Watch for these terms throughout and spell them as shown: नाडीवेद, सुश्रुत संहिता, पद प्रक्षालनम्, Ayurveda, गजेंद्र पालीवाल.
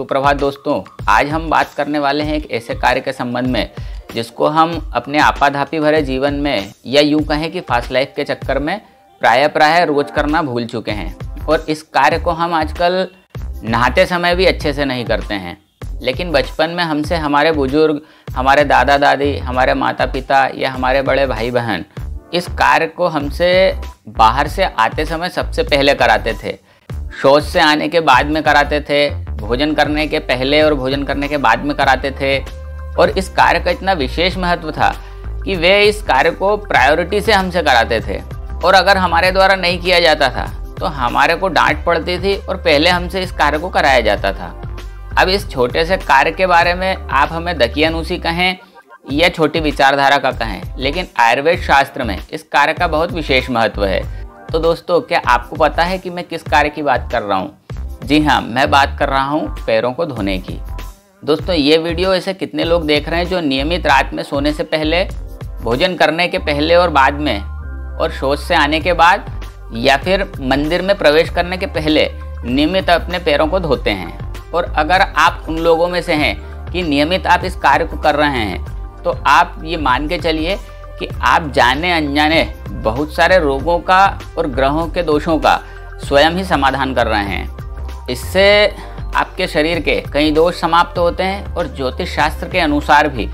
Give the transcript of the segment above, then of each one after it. सुप्रभात दोस्तों, आज हम बात करने वाले हैं एक ऐसे कार्य के संबंध में जिसको हम अपने आपाधापी भरे जीवन में या यूँ कहें कि फास्ट लाइफ के चक्कर में प्राय रोज करना भूल चुके हैं। और इस कार्य को हम आजकल नहाते समय भी अच्छे से नहीं करते हैं, लेकिन बचपन में हमसे हमारे बुजुर्ग, हमारे दादा दादी, हमारे माता पिता या हमारे बड़े भाई बहन इस कार्य को हमसे बाहर से आते समय सबसे पहले कराते थे, शौच से आने के बाद में कराते थे, भोजन करने के पहले और भोजन करने के बाद में कराते थे। और इस कार्य का इतना विशेष महत्व था कि वे इस कार्य को प्रायोरिटी से हमसे कराते थे, और अगर हमारे द्वारा नहीं किया जाता था तो हमारे को डांट पड़ती थी और पहले हमसे इस कार्य को कराया जाता था। अब इस छोटे से कार्य के बारे में आप हमें दकियानुसी कहें या छोटी विचारधारा का कहें, लेकिन आयुर्वेद शास्त्र में इस कार्य का बहुत विशेष महत्व है। तो दोस्तों, क्या आपको पता है कि मैं किस कार्य की बात कर रहा हूँ? जी हाँ, मैं बात कर रहा हूँ पैरों को धोने की। दोस्तों, ये वीडियो ऐसे कितने लोग देख रहे हैं जो नियमित रात में सोने से पहले, भोजन करने के पहले और बाद में, और शौच से आने के बाद या फिर मंदिर में प्रवेश करने के पहले नियमित अपने पैरों को धोते हैं। और अगर आप उन लोगों में से हैं कि नियमित आप इस कार्य को कर रहे हैं, तो आप ये मान के चलिए कि आप जाने अनजाने बहुत सारे रोगों का और ग्रहों के दोषों का स्वयं ही समाधान कर रहे हैं। इससे आपके शरीर के कई दोष समाप्त होते हैं और ज्योतिष शास्त्र के अनुसार भी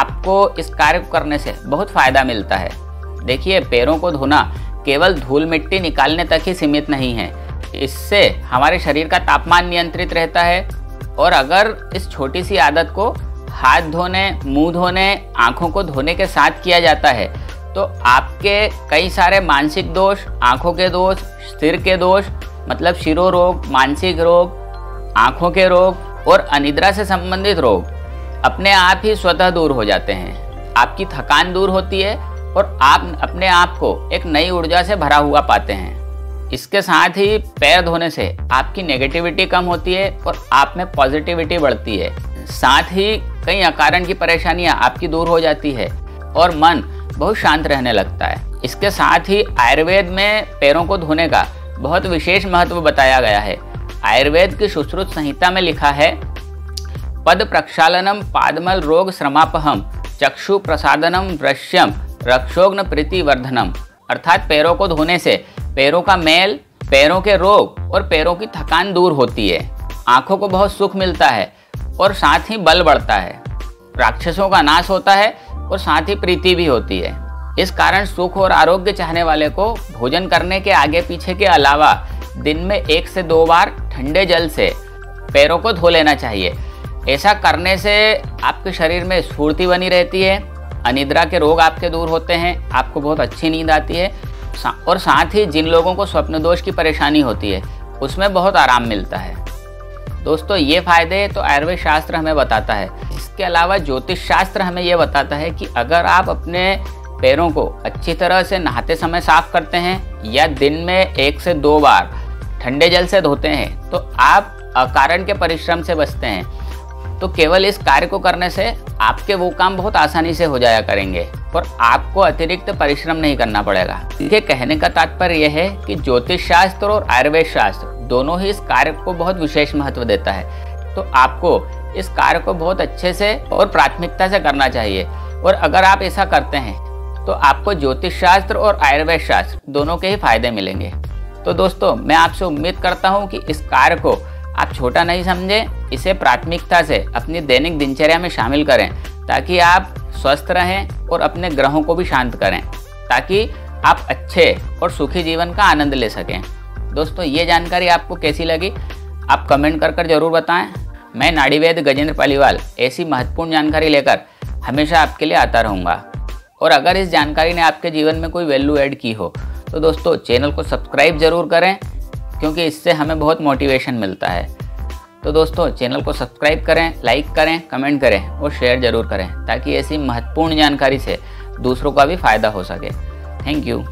आपको इस कार्य को करने से बहुत फ़ायदा मिलता है। देखिए, पैरों को धोना केवल धूल मिट्टी निकालने तक ही सीमित नहीं है, इससे हमारे शरीर का तापमान नियंत्रित रहता है। और अगर इस छोटी सी आदत को हाथ धोने, मुंह धोने, आँखों को धोने के साथ किया जाता है, तो आपके कई सारे मानसिक दोष, आँखों के दोष, सिर के दोष मतलब शिरो रोग, मानसिक रोग, आँखों के रोग और अनिद्रा से संबंधित रोग अपने आप ही स्वतः दूर हो जाते हैं। आपकी थकान दूर होती है और आप अपने आप को एक नई ऊर्जा से भरा हुआ पाते हैं। इसके साथ ही पैर धोने से आपकी नेगेटिविटी कम होती है और आप में पॉजिटिविटी बढ़ती है, साथ ही कई अकारण की परेशानियां आपकी दूर हो जाती है और मन बहुत शांत रहने लगता है। इसके साथ ही आयुर्वेद में पैरों को धोने का बहुत विशेष महत्व बताया गया है। आयुर्वेद की सुश्रुत संहिता में लिखा है, पद प्रक्षालनम् पादमल रोग श्रमापहम चक्षु प्रसादनम वृश्यम रक्षोग्न प्रीतिवर्धनम। अर्थात पैरों को धोने से पैरों का मैल, पैरों के रोग और पैरों की थकान दूर होती है, आँखों को बहुत सुख मिलता है और साथ ही बल बढ़ता है, राक्षसों का नाश होता है और साथ ही प्रीति भी होती है। इस कारण सुख और आरोग्य चाहने वाले को भोजन करने के आगे पीछे के अलावा दिन में 1 से 2 बार ठंडे जल से पैरों को धो लेना चाहिए। ऐसा करने से आपके शरीर में स्फूर्ति बनी रहती है, अनिद्रा के रोग आपके दूर होते हैं, आपको बहुत अच्छी नींद आती है, और साथ ही जिन लोगों को स्वप्न दोष की परेशानी होती है उसमें बहुत आराम मिलता है। दोस्तों, ये फ़ायदे तो आयुर्वेद शास्त्र हमें बताता है। इसके अलावा ज्योतिष शास्त्र हमें ये बताता है कि अगर आप अपने पैरों को अच्छी तरह से नहाते समय साफ करते हैं या दिन में 1 से 2 बार ठंडे जल से धोते हैं, तो आप अकारण के परिश्रम से बचते हैं। तो केवल इस कार्य को करने से आपके वो काम बहुत आसानी से हो जाया करेंगे और आपको अतिरिक्त परिश्रम नहीं करना पड़ेगा। ये कहने का तात्पर्य यह है कि ज्योतिष शास्त्र और आयुर्वेद शास्त्र दोनों ही इस कार्य को बहुत विशेष महत्व देता है, तो आपको इस कार्य को बहुत अच्छे से और प्राथमिकता से करना चाहिए। और अगर आप ऐसा करते हैं तो आपको ज्योतिष शास्त्र और आयुर्वेद शास्त्र दोनों के ही फायदे मिलेंगे। तो दोस्तों, मैं आपसे उम्मीद करता हूँ कि इस कार्य को आप छोटा नहीं समझें, इसे प्राथमिकता से अपनी दैनिक दिनचर्या में शामिल करें ताकि आप स्वस्थ रहें और अपने ग्रहों को भी शांत करें, ताकि आप अच्छे और सुखी जीवन का आनंद ले सकें। दोस्तों, ये जानकारी आपको कैसी लगी? आप कमेंट कर ज़रूर बताएं। मैं नाडीवेद गजेंद्र पालीवाल ऐसी महत्वपूर्ण जानकारी लेकर हमेशा आपके लिए आता रहूँगा। और अगर इस जानकारी ने आपके जीवन में कोई वैल्यू ऐड की हो तो दोस्तों, चैनल को सब्सक्राइब ज़रूर करें, क्योंकि इससे हमें बहुत मोटिवेशन मिलता है। तो दोस्तों, चैनल को सब्सक्राइब करें, लाइक करें, कमेंट करें और शेयर ज़रूर करें, ताकि ऐसी महत्वपूर्ण जानकारी से दूसरों का भी फ़ायदा हो सके। Thank you.